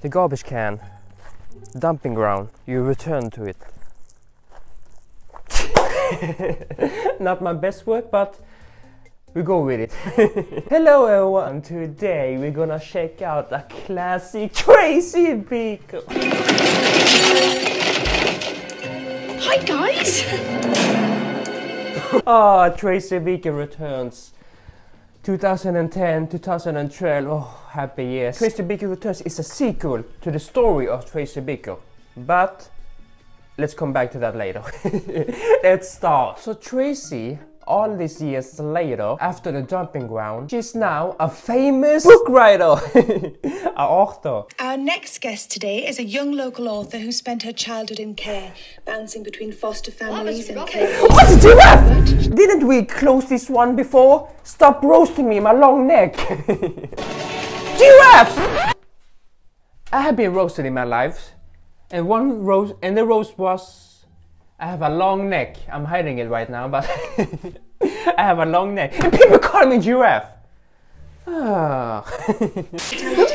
the garbage can, the dumping ground, you return to it. Not my best work, but we go with it. Hello everyone, today we're gonna check out a classic Tracy Beaker. Hi guys! Ah, Tracy Beaker Returns. 2010, 2012, oh, happy years. Tracy Beaker Returns is a sequel to the story of Tracy Beaker, but let's come back to that later. Let's start. So Tracy, all these years later, after the dumping ground, she's now a famous book writer, an author. Our next guest today is a young local author who spent her childhood in care, bouncing between foster families and care. What did you have? Didn't we close this one before? Stop roasting me, my long neck. Giraffes! I have been roasted in my life, and one roast, and the roast was, I have a long neck. I'm hiding it right now, but I have a long neck. And people call me giraffe. Oh.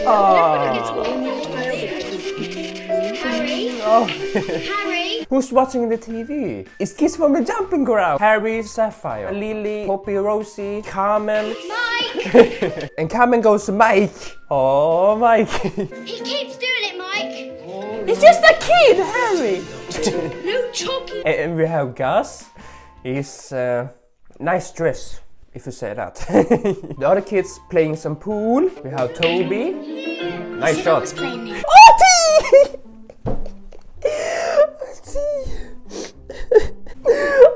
Oh. Harry. Who's watching the TV? It's Kids from the Dumping Ground. Harry, Sapphire, Lily, Poppy, Rosie, Carmen. Mike. And Carmen goes to Mike. Oh, Mike. He keeps doing it, Mike. Oh, it's just a kid, Harry. No chocolate. And we have Gus. He's nice dress, if you say that. The other kids playing some pool. We have Toby. Nice shot. Artie!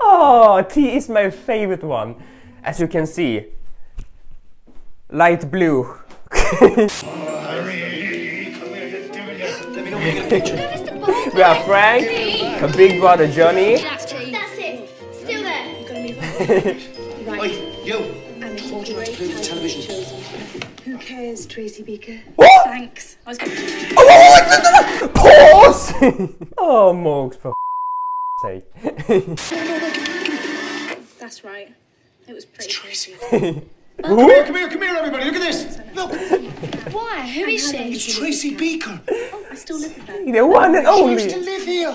Oh, T is my favorite one. As you can see, light blue. We have Frank, her big brother Johnny. That's it. Still there. You've got to move on. Right. Oi, yo. I'm told you to prove the television. Who cares, Tracy Beaker? What? Thanks. I was going to. Oh, pause! Oh, Morgs, for sake. That's right. It was pretty. It's Tracy. Come here, everybody. Look at this. Look. Why? Who is she? It's Tracy Beaker. I still live with her. The one and only. She used to live here.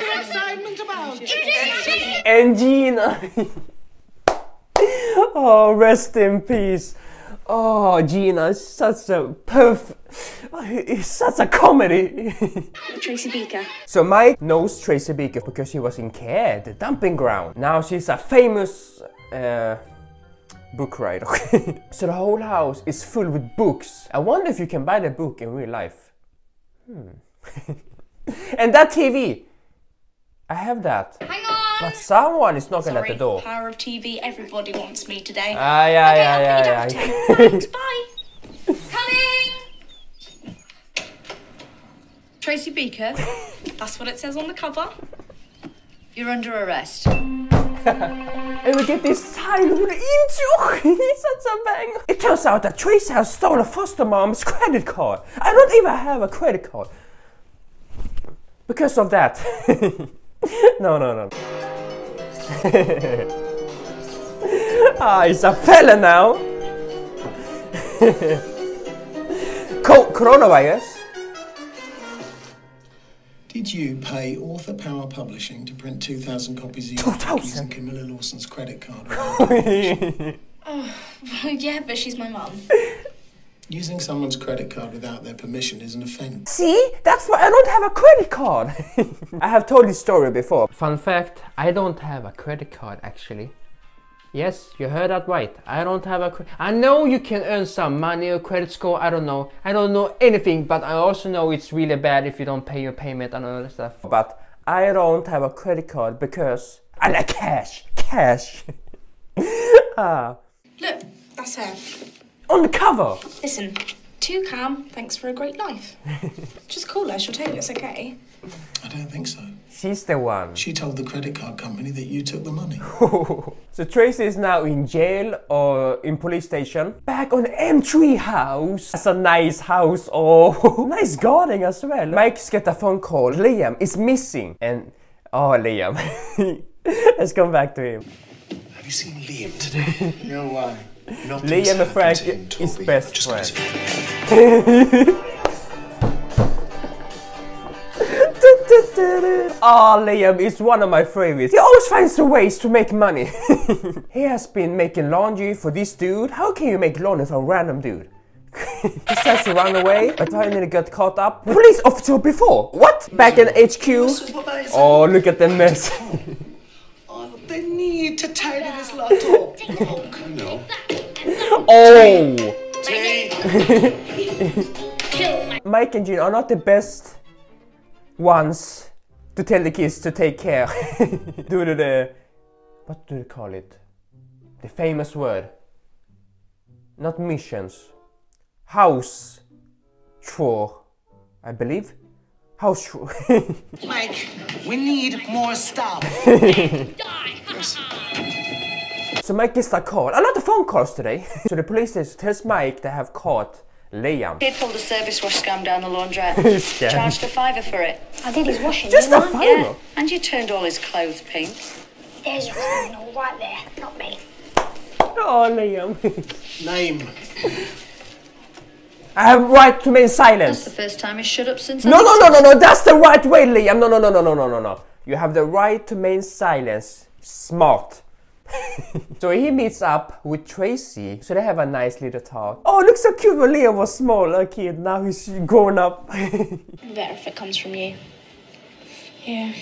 And Gina. Oh, rest in peace. Oh, Gina is such a it's such a comedy. Tracy Beaker. So Mike knows Tracy Beaker because she was in care, the dumping ground. Now she's a famous book writer. So the whole house is full with books. I wonder if you can buy the book in real life. And that TV! I have that. Hang on! But someone is knocking at the door. Power of TV, everybody wants me today. Ah, yeah, yeah, okay, yeah. Thanks, bye! Coming! Tracy Beaker, that's what it says on the cover. You're under arrest. And we get this childhood intro. Such a bang. It turns out that Tracy has stolen a foster mom's credit card. I don't even have a credit card. Because of that. No. Ah, it's a fella now. Coronavirus. Did you pay Author Power Publishing to print 2,000 copies of your book using Camilla Lawson's credit card? Oh, yeah, but she's my mum. Using someone's credit card without their permission is an offence. See? That's why I don't have a credit card. I have told this story before. Fun fact, I don't have a credit card actually. Yes, you heard that right. I don't have a credit. I know you can earn some money or credit score, I don't know. I don't know anything, but I also know it's really bad if you don't pay your payment and all that stuff. But I don't have a credit card because I like cash. Cash. Look, that's her. On the cover. Listen, too calm, thanks for a great life. Just call her, she'll tell you it's okay. I don't think so. She's the one. She told the credit card company that you took the money. So Tracy is now in jail or in police station. Back on M3 house. That's a nice house. Oh, nice garden as well. Mike's got a phone call. Liam is missing. And, oh, Liam. Let's come back to him. Have you seen Liam today? No, why? Liam and Frank is best friend. Ah, Liam is one of my favorites. He always finds ways to make money. He has been making laundry for this dude. How can you make laundry for a random dude? He says he ran away, but finally got caught up. Police officer before? What? Back in HQ? Oh, look at the mess. Oh, they need to tidy this laptop. Oh, come on. Oh! Mike and Gina are not the best ones to tell the kids to take care. Due to the... what do they call it? The famous word. Not missions. House chore, I believe. House chore. Mike, we need more stuff. So Mike gets a call. A lot of phone calls today. So the police tells Mike they have caught Liam. He pulled a service wash scam down the laundrette. Charged $5 for it. I did his washing. Just $5? Yeah. And you turned all his clothes pink. There's a criminal right there, not me. Oh, Liam. Name. I have right to remain silent. That's the first time I shut up since. No, no, no, no, no. That's the right way, Liam. No, no, no, no, no, no, no, no. You have the right to remain silent. Smart. So he meets up with Tracy. So they have a nice little talk. Oh, looks so cute when Liam was small, a kid. Now he's grown up. Better if it comes from you. Yeah,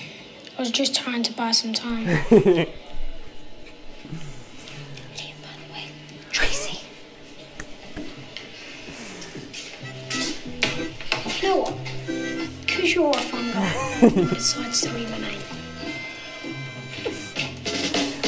I was just trying to buy some time. Liam, by the way, Tracy. You know what? Because you're a fun guy, I decided to leave my name.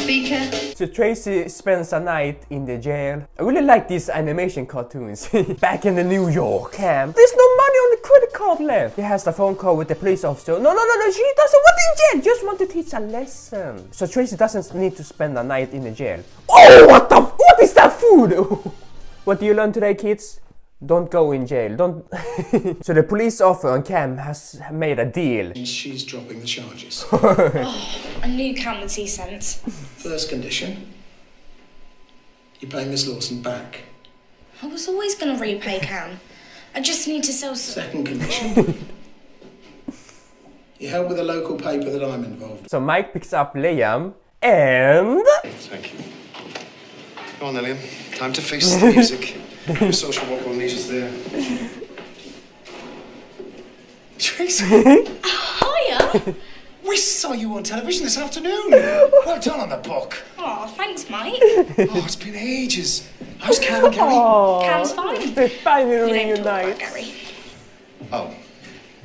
Beaker. So Tracy spends a night in the jail. I really like these animation cartoons. Back in the New York camp. There's no money on the credit card left. He has a phone call with the police officer. No, no, no, no, she doesn't want in jail. Just want to teach a lesson. So Tracy doesn't need to spend a night in the jail. Oh, what the f— what is that food? What do you learn today, kids? Don't go in jail, don't... So the police officer on Cam has made a deal. She's dropping the charges. Oh, I knew Cam would see sense. First condition, you're paying Miss Lawson back. I was always going to repay Cam. I just need to sell some... Second condition, you help with a local paper that I'm involved in. So Mike picks up Liam and... Thank you. Go on, Liam. Time to face the music. Your social work will need us there. Tracy! Hiya! We saw you on television this afternoon. Well done on the book. Oh, thanks, Mike. Oh, it's been ages. How's Cam and Gary? Oh, Cam's fine. They're finally reunited. Gary. Oh.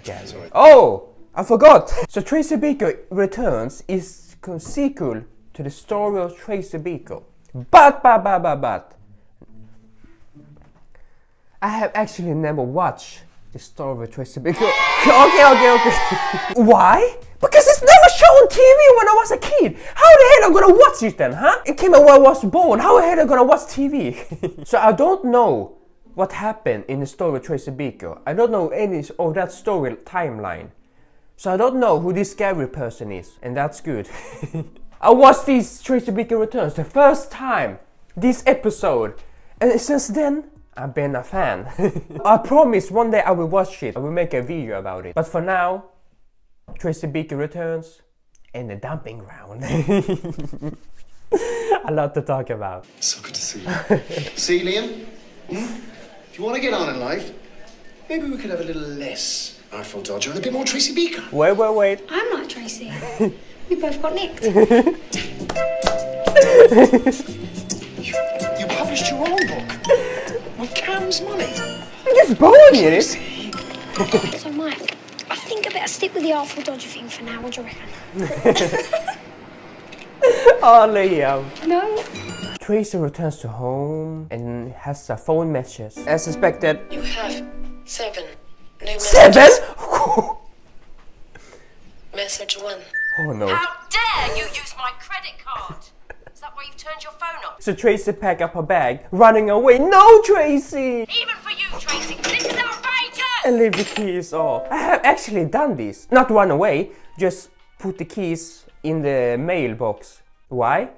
Yeah, it's alright. Oh, I forgot. So Tracy Beaker Returns is a sequel to the story of Tracy Beaker. But. I have actually never watched the story of Tracy Beaker. Okay. Why? Because it's never shown on TV when I was a kid. How the hell am I gonna watch it then, huh? It came out when I was born. How the hell am I gonna watch TV? So I don't know what happened in the story of Tracy Beaker. I don't know any of that story timeline. So I don't know who this Gary person is. And that's good. I watched this Tracy Beaker Returns the first time, this episode. And since then, I've been a fan. I promise one day I will watch it. I will make a video about it. But for now, Tracy Beaker Returns and The Dumping Ground. A lot to talk about. So good to see you. See, Liam? Hmm? If you want to get on in life, maybe we could have a little less Artful Dodger and a bit more Tracy Beaker. Wait. I'm not Tracy. We both got nicked. You published your own book. With Cam's money. I'm just borrowing it. So Mike, I think I better stick with the Artful Dodger thing for now, what do you reckon? Oh, Liam. No. Tracy returns to home and has a phone message. As suspected. You have 7 new messages. 7?! Message 1. Oh no. How dare you use my credit card? Is that why you've turned your phone off? So Tracy packed up her bag, running away. No, Tracy! Even for you, Tracy, this is outrageous! And leave the keys off. I have actually done this. Not run away, just put the keys in the mailbox. Why?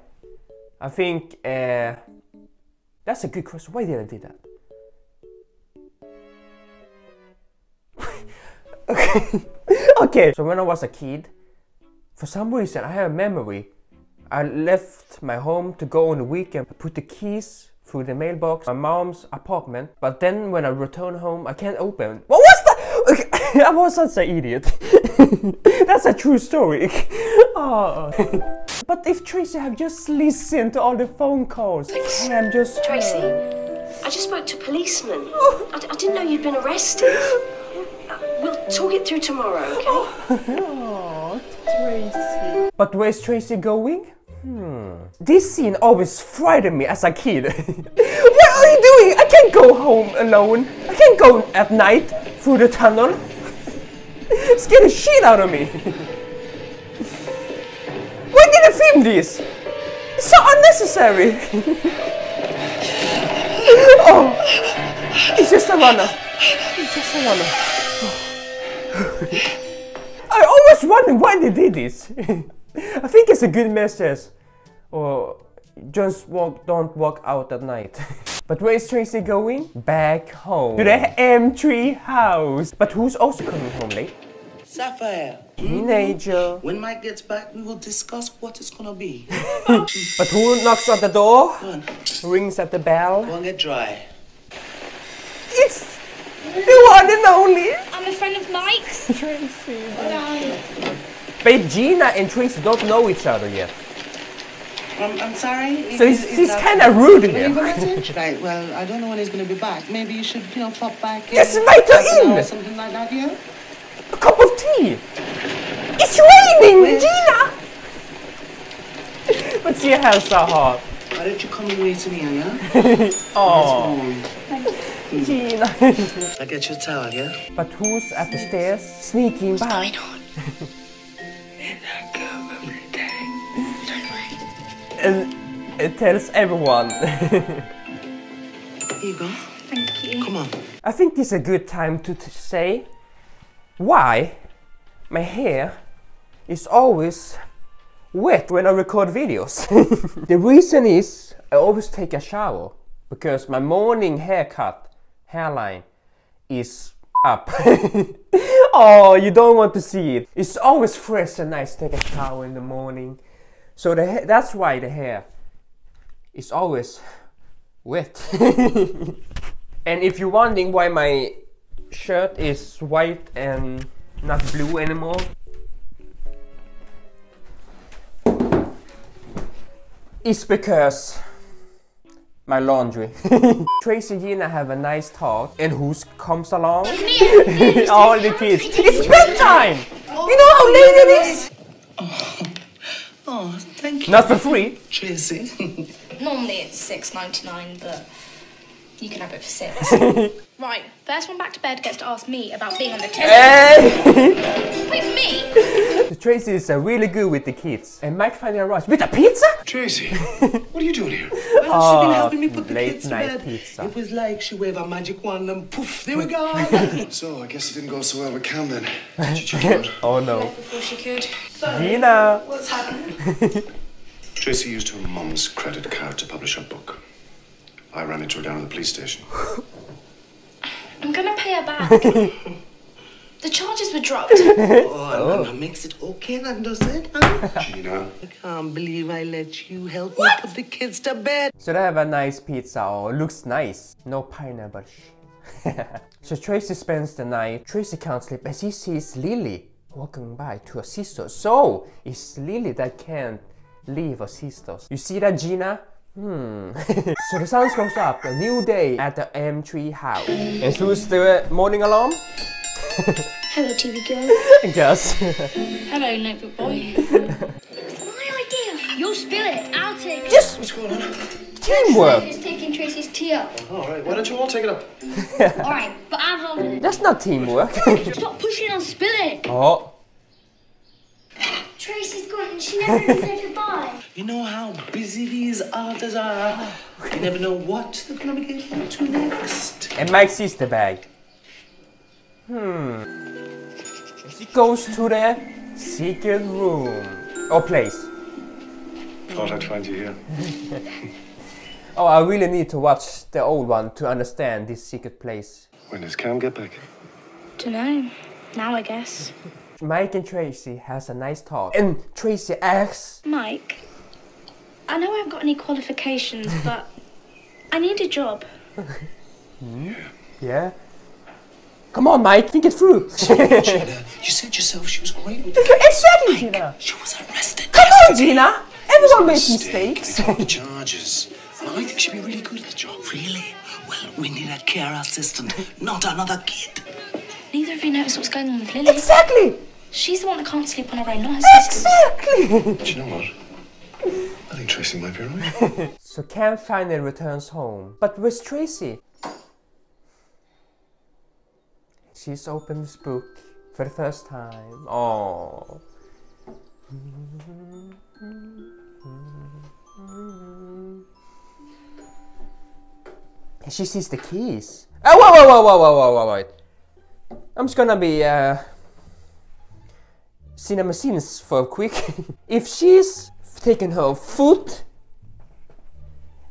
I think, that's a good question. Why did I do that? Okay. Okay. So when I was a kid, for some reason, I have a memory. I left my home to go on the weekend. I put the keys through the mailbox, my mom's apartment. But then when I return home, I can't open. What was that? I was such an idiot. That's a true story. Oh. But if Tracy had just listened to all the phone calls, I'm just... Tracy, I just spoke to a policeman. Oh. I didn't know you'd been arrested. We'll talk it through tomorrow, okay? Oh, Tracy. But where's Tracy going? This scene always frightened me as a kid. What are you doing? I can't go home alone. I can't go at night through the tunnel. Scare the shit out of me. Why did I film this? It's so unnecessary. Oh, it's just a runner. It's just a runner. I always wonder why they did this. I think it's a good message. Or just walk, don't walk out at night. But where is Tracy going? Back home. To the M3 house. But who's also coming home late? Sapphire. Teenager. When Mike gets back, we will discuss what it's gonna be. But who knocks at the door? Rings at the bell. Go and get dry. It's the one and only. I'm a friend of Mike's. Tracy. Bye. Babe, Gina and Tracy don't know each other yet. I'm sorry. So he's kind of rude here. Right, well, I don't know when he's going to be back. Maybe you should, you know, pop back in. Just invite her in! Something like that, yeah? A cup of tea! It's raining, Gina! But your hair's so hot. Why don't you come away to me, Anna? Oh. Thank you. Gina. I'll get your towel, yeah? But who's at the stairs? Sneaking by. What's going on? And it tells everyone. Here you go. Thank you. Come on. I think it's a good time to say why my hair is always wet when I record videos. The reason is I always take a shower because my morning haircut, hairline, is up. Oh, you don't want to see it. It's always fresh and nice to take a shower in the morning. So that's why the hair is always wet. And if you're wondering why my shirt is white and not blue anymore, it's because my laundry. Tracy and Gina have a nice talk, and who comes along? All the kids. It's bedtime! You know how late it is? Oh, thank you. Not for free. Tracy. Normally it's $6.99, but you can have it for $6. Right, first one back to bed gets to ask me about being on the television. Hey. With me? So Tracy is really good with the kids. And Mike finally arrives with a pizza? Tracy, what are you doing here? Well, she's been helping me put the kids to bed. Pizza. It was like she waved a magic wand and poof, there we go. So I guess it didn't go so well with Cam then. Did you check out? Oh no. Before she could. Sorry. Gina. What's happened? Tracy used her mum's credit card to publish her book. I ran into her down at the police station. I'm gonna pay her back. The charges were dropped. Oh, that makes it okay then, does it? Gina. I can't believe I let you help me put the kids to bed. So they have a nice pizza, or looks nice. No pineapple. So Tracy spends the night. Tracy can't sleep as he sees Lily walking by to her sister. So it's Lily that can't leave her sisters. You see that, Gina? So the sun goes up, a new day at the M3 house. And who's the morning alarm? Hello, TV girl. I guess. Hello, notebook boy. It's my idea. You'll spill it. I'll take it. Yes! What's going on? Teamwork! Who's taking Tracy's tea up? Alright, why don't you all take it up? Alright, but I'm holding it. That's not teamwork. Stop pushing on, spill it. Oh. Tracy's gone and she never even said goodbye. You know how busy these artists are. You never know what they're going to be getting to next. And Mike's Easter bag. She goes to the secret room. Or place. Thought I'd find you here. Oh, I really need to watch the old one to understand this secret place. When does Cam get back? Dunno. Now I guess. Mike and Tracy has a nice talk, and Tracy asks, Mike, I know I haven't got any qualifications, but I need a job. Yeah? Come on, Mike, think it through. Gina, you said yourself she was great with you. Exactly, Mike, Gina. She was arrested. Come on, Gina. Everyone makes mistakes. They got the charges. I think she'd be really good at the job. Really? Well, we need a care assistant, not another kid. Neither of you notice what's going on with Lily. Exactly. She's the one that can't sleep on her own night. Exactly. Do you know what? I think Tracy might be right. So Cam finally returns home. But where's Tracy? She's opened this book for the first time. Oh. And she sees the keys. Oh, whoa. I'm just gonna be cinema scenes for a quick. If she's taken her foot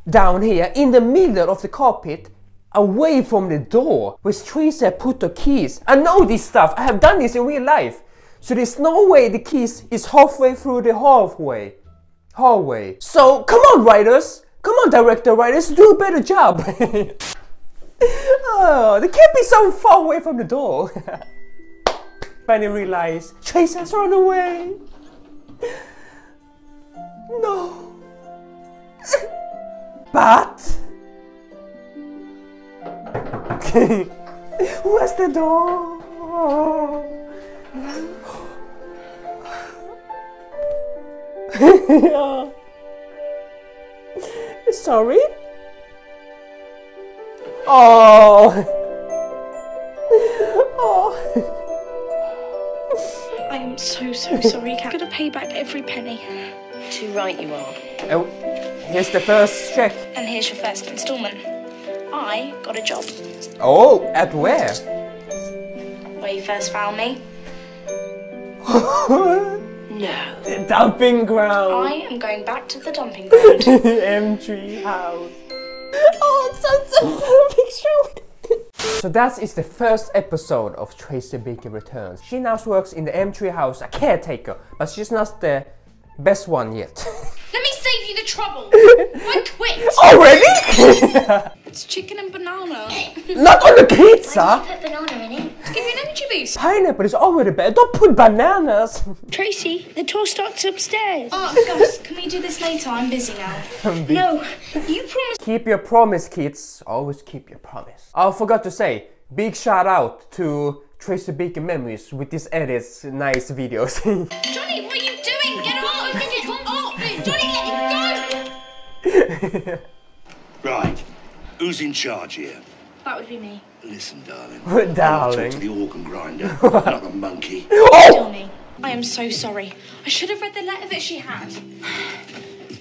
down here in the middle of the carpet, away from the door, where Tracy put the keys. I know this stuff. I have done this in real life. So there's no way the keys is halfway through the hallway. So come on, writers. Come on, writers, do a better job. Oh, they can't be so far away from the door. Finally realize Tracy has run away. No. But where's the door? Sorry? Oh. Oh. I am so sorry, Kat. I'm gonna pay back every penny. Too right you are. Oh, here's the first check. And here's your first instalment. I got a job. Oh, at where? Where you first found me. No. The dumping ground. I am going back to the dumping ground. M3 house. Oh, so that is the first episode of Tracy Beaker Returns. She now works in the M3 house, a caretaker, but she's not the best one yet. Let me save you the trouble. I quit. Already? It's chicken and banana. Not on the pizza. Why did you put banana in it? To give you an energy boost. Pineapple is already better. Don't put bananas. Tracy, the tour starts upstairs. Oh, gosh, can we do this later? I'm busy now. No, you promised. Keep your promise, kids. Always keep your promise. I forgot to say, big shout out to Tracy Beaker Memories with these edits, nice videos. Johnny, what are you doing? Get off! Johnny, let him go! Right. Who's in charge here? That would be me. Listen, darling. What, darling? I'll talk to the organ grinder, not the monkey. Oh! Johnny, I am so sorry. I should have read the letter that she had.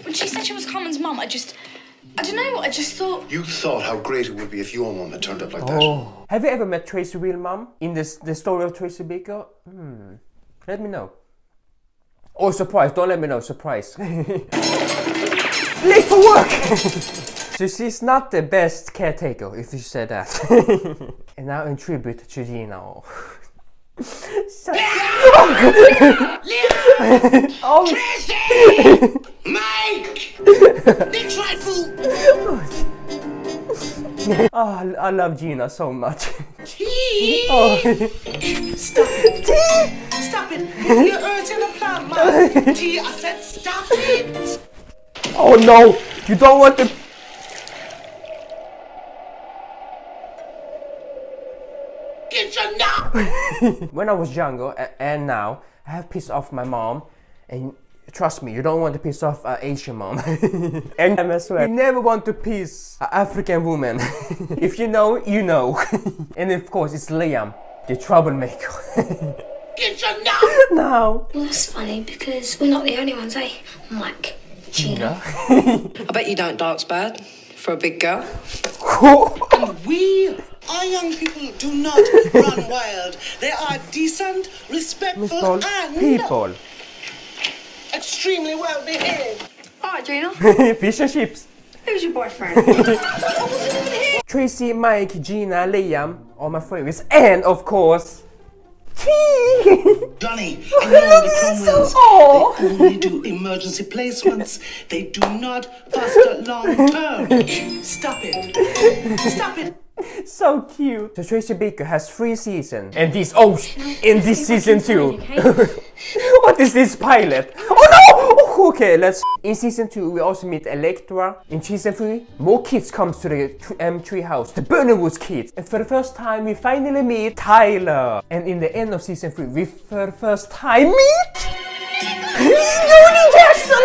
When she said she was Carmen's mum, I don't know, I just thought... You thought how great it would be if your mum had turned up like that. Have you ever met Tracy's real mum in the story of Tracy Beaker? Let me know. Oh, surprise, don't let me know, surprise. Late for work! So she's not the best caretaker, if you say that. And now in tribute to Gina. Oh. Tracy! Mike! Big trifle! Oh, I love Gina so much. Tea! Oh. Stop it! Tea! Stop it! You're urging the plant, Mike! Tea, I said stop it! Oh no! You don't want the... When I was younger and now, I have pissed off my mom, and trust me, you don't want to piss off an Asian mom. And I swear, you never want to piss an African woman. If you know, you know. And of course, it's Liam, the troublemaker. Get your nut! No. Well, that's funny because we're not the only ones, eh? Mike, Gina. I bet you don't dance bad for a big girl. And we. Our young people do not run wild. They are decent, respectful, and people. Extremely well behaved. Alright, Gina. Fish and chips. Who's your boyfriend? Tracy, Mike, Gina, Liam, all my favorites, and of course, tea. Donnie, I know the Cromwells. So they only do emergency placements. They do not foster long-term. Stop it. Stop it. So cute. So Tracy Beaker has 3 seasons. And this, oh, in this season 2. What is this pilot? Oh no! Oh, okay, let's. In season 2, we also meet Electra. In season 3, more kids comes to the M3 house, the Burnerwood kids. And for the first time, we finally meet Tyler. And in the end of season 3, we for the first time meet Jody Jackson.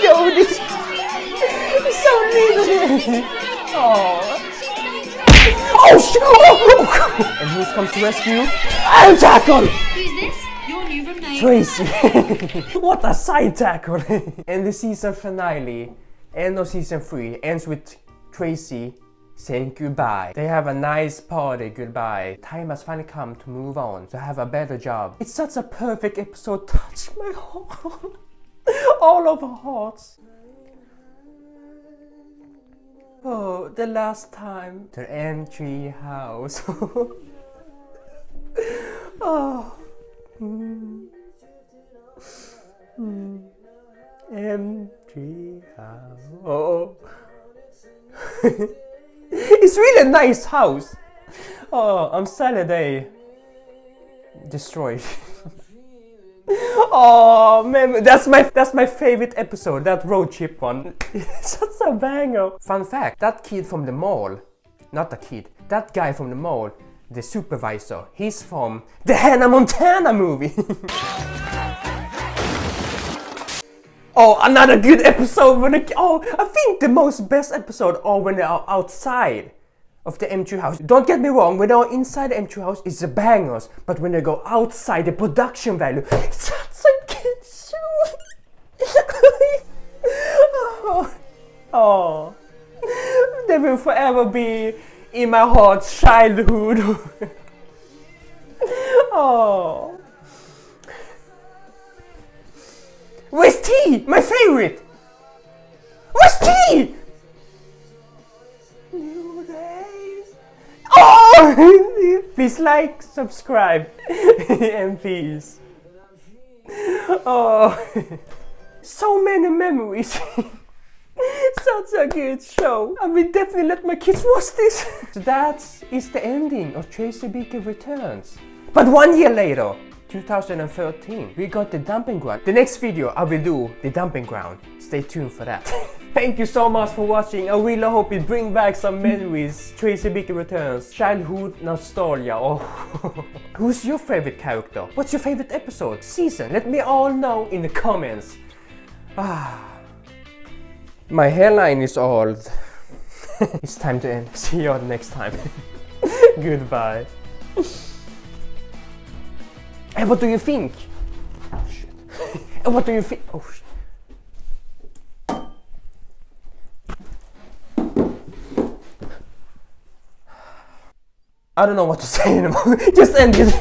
Jody. So needed. Oh. Oh shit! Oh. And who comes to rescue? I'm Tackle. Who's this? Your new roommate. Tracy. What a side tackle! And the season finale, end of season 3, ends with Tracy saying goodbye. They have a nice party goodbye. Time has finally come to move on, to have a better job. It's such a perfect episode. Touch my heart. All of our hearts. Oh, the last time. The M3 house. Oh. Mm. Mm. M3 house. Oh. It's really a nice house. Oh, I'm sad they destroyed. Oh man, that's my favorite episode, that road trip one. It's such a banger. Fun fact, that kid from the mall, not the kid, that guy from the mall, the supervisor, he's from the Hannah Montana movie. Oh, another good episode when the, oh, I think the most best episode are when they are outside of the M3 house. Don't get me wrong, when they're inside the M3 house, it's the bangers. But when they go outside, the production value, it's such a good show. Oh. Oh. They will forever be in my heart's childhood. Oh. Where's tea? My favorite! Where's tea? Oh! Please like, subscribe, and peace. Oh, so many memories. Such a good show. I will definitely let my kids watch this. So that is the ending of Tracy Beaker Returns. But 1 year later, 2013, we got The Dumping Ground. The next video I will do The Dumping Ground. Stay tuned for that. Thank you so much for watching. I really hope it brings back some memories. Tracy Beaker Returns, childhood nostalgia. Oh. Who's your favorite character? What's your favorite episode? Season? Let me all know in the comments. Ah, my hairline is old. It's time to end. See you all next time. Goodbye. And what do you think? Oh shit. And what do you think? Oh shit. I don't know what to say anymore. Just end it.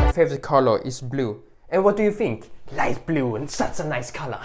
My favorite color is blue. And what do you think? Light blue, and such a nice color.